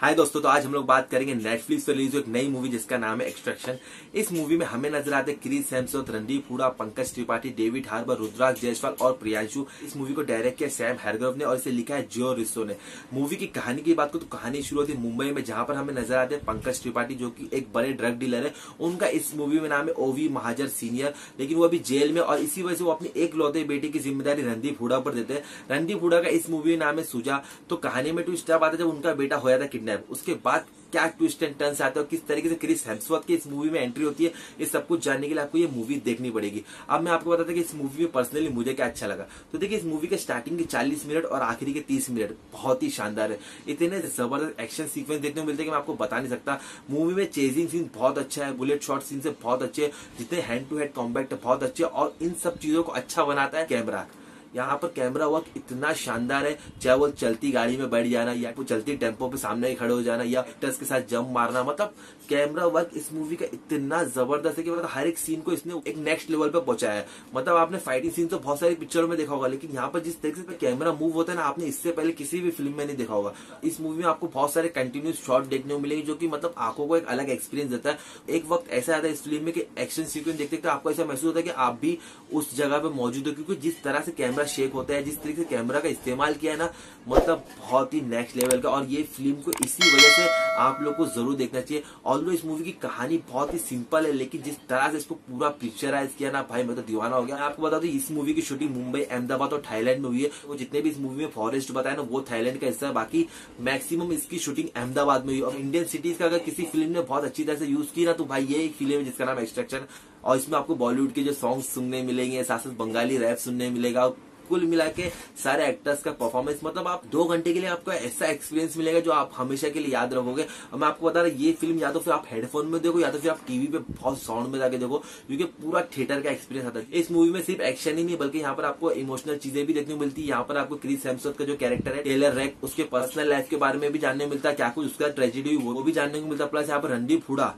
हाय दोस्तों, तो आज हम लोग बात करेंगे नेटफ्लिक्स पर रिलीज एक नई मूवी जिसका नाम है एक्सट्रैक्शन। इस मूवी में हमें नजर आते हैं Chris Hemsworth, Randeep Hooda, Pankaj Tripathi, David Harbour, Rudraksh Jaiswal और प्रियांशु। इस मूवी को डायरेक्ट किया सैम हार्ग्रेव ने और इसे लिखा है जो रूसो ने। मूवी की कहानी की बात को तो कहानी शुरू होती है मुंबई में, जहां पर हमें नजर आते हैं पंकज त्रिपाठी जो की एक बड़े ड्रग डीलर है। उनका इस मूवी में नाम है ओवी महाजन सीनियर, लेकिन वो अभी जेल में और इसी वजह से वो अपनी एकलौते बेटे की जिम्मेदारी रणदीप हुडा पर देते हैं। रणदीप हुडा का इस मूवी में नाम है सुजा। तो कहानी में ट्विस्ट आता है जब उनका बेटा हो जाता है, उसके बाद क्या ट्विस्ट एंड टर्न्स आते हैं और किस तरीके से क्रिस हेम्सवर्थ की इस मूवी में एंट्री होती है, ये सब कुछ जानने के लिए आपको ये मूवी देखनी पड़ेगी। अब मैं आपको बताता हूं कि इस मूवी में पर्सनली मुझे क्या अच्छा लगा। तो देखिए, इस मूवी के स्टार्टिंग के 40 मिनट और आखिरी के 30 मिनट बहुत ही शानदार है। इतने जबरदस्त एक्शन सीक्वेंस देखने को मिलते हैं कि मैं आपको बता नहीं सकता। मूवी में चेजिंग सीन बहुत अच्छा है, बुलेट शॉट सीन से बहुत अच्छे है, जितने हैंड टू हैंड कॉम्बैक्ट बहुत अच्छे और इन सब चीजों को अच्छा बनाता है कैमरा। यहाँ पर कैमरा वर्क इतना शानदार है, चाहे वो चलती गाड़ी में बैठ जाना या वो चलती टेम्पो पे सामने ही खड़े हो जाना या एक्टर्स के साथ जंप मारना, मतलब कैमरा वर्क इस मूवी का इतना जबरदस्त है कि मतलब हर एक सीन को इसने एक नेक्स्ट लेवल पे पहुंचाया है। मतलब आपने फाइटिंग सीन तो बहुत सारी पिक्चरों में देखा होगा, लेकिन यहाँ पर जिस तरीके से कैमरा मूव होता है ना, आपने इससे पहले किसी भी फिल्म में नहीं देखा होगा। इस मूवी में आपको बहुत सारे कंटिन्यूस शॉट देखने को मिलेंगे जो की मतलब आंखों को एक अलग एक्सपीरियंस देता है। एक वक्त ऐसा आता है इस फिल्म में कि एक्शन सीक्वेंस देखते देखते आपको ऐसा महसूस होता है कि आप भी उस जगह पे मौजूद हो, क्योंकि जिस तरह से कैमरा शेक होता है, जिस तरीके से कैमरा का इस्तेमाल किया है ना, मतलब बहुत ही नेक्स्ट लेवल का। और ये फिल्म को इसी वजह से आप लोग को जरूर देखना चाहिए। ऑल्दो इस मूवी की कहानी बहुत ही सिंपल है, लेकिन जिस तरह से इसको पूरा पिक्चराइज किया ना भाई, मैं तो दीवाना हो गया। आपको बता दूं, इस मूवी की शूटिंग मुंबई, अहमदाबाद और थाईलैंड में हुई है। वो जितने भी इस मूवी में फॉरेस्ट बताया ना, वो थाईलैंड का हिस्सा है, बाकी मैक्सिमम इसकी शूटिंग अहमदाबाद में हुई। और इंडियन सिटीज का अगर किसी फिल्म ने बहुत अच्छी तरह से यूज की ना, तो भाई ये एक फिल्म है जिसका नाम एक्सट्रैक्शन। और इसमें आपको बॉलीवुड के जो सॉन्ग सुनने मिलेंगे, साथ बंगाली रैप सुनने मिलेगा, कुल मिला के सारे एक्टर्स का परफॉर्मेंस, मतलब आप 2 घंटे के लिए आपको ऐसा एक्सपीरियंस मिलेगा जो आप हमेशा के लिए याद रखोगे। और मैं आपको बता रहा हूं, ये फिल्म या तो फिर आप हेडफोन में देखो या तो फिर आप टीवी पे बहुत साउंड में जाके देखो, क्योंकि पूरा थिएटर का एक्सपीरियंस आता है। इस मूवी में सिर्फ एक्शन ही नहीं, बल्कि यहाँ पर आपको इमोशनल चीजें भी देखने को मिलती है। यहाँ पर आपको क्रिस हेम्सवर्थ का जो कैरेक्टर है टेलर रेक, उसके पर्सनल लाइफ के बारे में भी जानने मिलता है, क्या कुछ उसका ट्रेजेडी हुई वो भी जानने को मिलता है। प्लस यहाँ पर रणदीप हुडा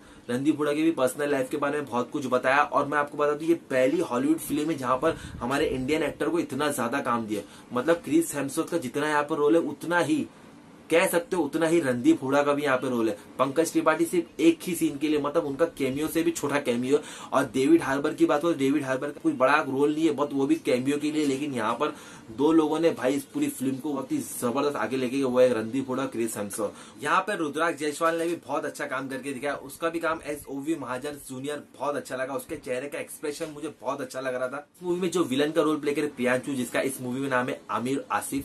की भी पर्सनल लाइफ के बारे में बहुत कुछ बताया। और मैं आपको बता दूं, ये पहली हॉलीवुड फिल्म है जहां पर हमारे इंडियन एक्टर को इतना ज्यादा काम दिया। मतलब क्रिस हेम्सवर्थ का जितना यहाँ पर रोल है, उतना ही कह सकते हो, उतना ही रणदीप हुडा का भी यहाँ पे रोल है। पंकज त्रिपाठी सिर्फ एक ही सीन के लिए, मतलब उनका कैमियो से भी छोटा कैमियो। और डेविड हार्बर की बात हो, डेविड हार्बर का कोई बड़ा रोल नहीं है, बहुत वो भी कैमियो के लिए, लेकिन यहाँ पर दो लोगों ने भाई इस पूरी फिल्म को बहुत ही जबरदस्त आगे लेके वो है रणदीप हुडा, क्रिस हेम्सवर्थ। यहाँ पर रुद्राक्ष जायसवाल ने भी बहुत अच्छा काम करके दिखाया। उसका भी काम एस ओवी महाजन जूनियर बहुत अच्छा लगा। उसके चेहरे का एक्सप्रेशन मुझे बहुत अच्छा लग रहा था। इस मूवी में जो विलन का रोल प्ले करे प्रियांशु, जिसका इस मूवी में नाम है आमिर आसिफ,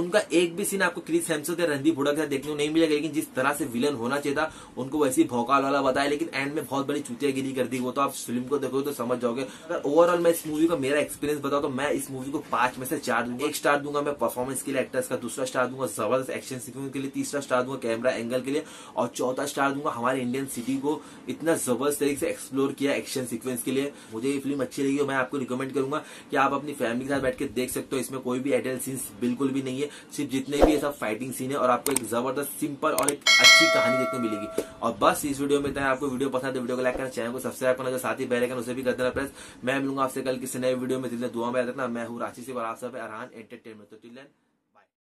उनका एक भी सीन आपको क्रिस हेम्सवर्थ या रणदीप हुडा के साथ देखने को नहीं मिलेगा। लेकिन जिस तरह से विलन होना चाहिए था उनको वैसी भौकाल वाला बताया, लेकिन एंड में बहुत बड़ी चूतियागिरी कर दी। वो तो आप फिल्म को देखोगे तो समझ जाओगे। अगर ओवरऑल मैं इस मूवी का मेरा एक्सपीरियंस बताऊं तो मैं इस मूवी को 5 में से 4 दूंगा। 1 स्टार दूंगा मैं परफॉर्मेंस के लिए एक्टर्स का, 2 स्टार दूंगा जबरदस्त एक्शन सीक्वेंस के लिए, 3 स्टार दूंगा कैमरा एंगल के लिए, और 4 स्टार दूंगा हमारे इंडियन सिटी को इतना जबरदस्त तरीके से एक्सप्लोर किया एक्शन सीक्वेंस के लिए। मुझे ये फिल्म अच्छी लगी और मैं आपको रिकमेंड करूंगा कि आप अपनी फैमिली के साथ बैठ के देख सकते हो। इसमें कोई भी एडल्ट सीन बिल्कुल भी नहीं है, सिर्फ जितने भी ये सब फाइटिंग सीन है, और आपको एक जबरदस्त सिंपल और एक अच्छी कहानी देखने को मिलेगी। और बस इस वीडियो में इतना है। आपको वीडियो पसंद है तो वीडियो को लाइक करना, चैनल को सब्सक्राइब करना, जो साथ ही बेल आइकन उसे भी कर देना प्रेस। मैं मिलूंगा आपसे कल किसी नए वीडियो में, जितने दुआ में याद रखना। मैं हूं रांची से और आप सब है अरहान एंटरटेनमेंट। तो